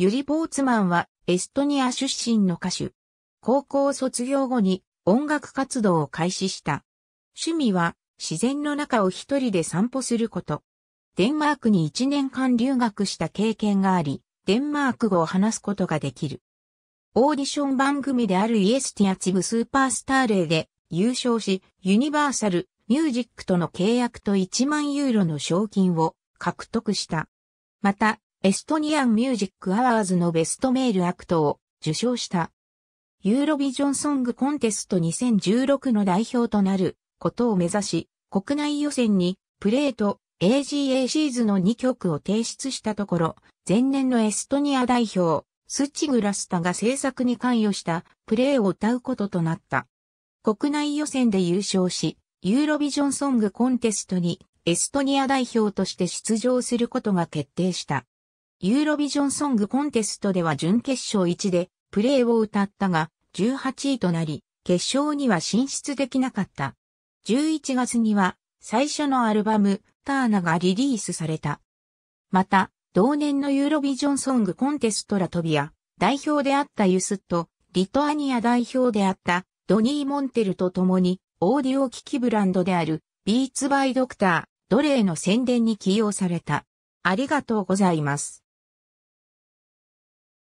ユリ・ボーツマンはエストニア出身の歌手。高校卒業後に音楽活動を開始した。趣味は自然の中を一人で散歩すること。デンマークに1年間留学した経験があり、デンマーク語を話すことができる。オーディション番組であるEesti Otsib Superstaariで優勝し、ユニバーサルミュージックとの契約と1万ユーロの賞金を獲得した。また、エストニアンミュージックアワーズのベストメールアクトを受賞した。ユーロビジョンソングコンテスト2016の代表となることを目指し、国内予選にPlayと AGACs の2曲を提出したところ、前年のエストニア代表、Stig Rästaが制作に関与したPlayを歌うこととなった。国内予選で優勝し、ユーロビジョンソングコンテストにエストニア代表として出場することが決定した。ユーロビジョンソングコンテストでは準決勝1で、Playを歌ったが、18位となり、決勝には進出できなかった。11月には、最初のアルバム、Tänaがリリースされた。また、同年のユーロビジョンソングコンテストラトビア、代表であったユスと、リトアニア代表であった、ドニー・モンテルと共に、オーディオ機器ブランドである、ビーツバイドクター、奴隷の宣伝に起用された。ありがとうございます。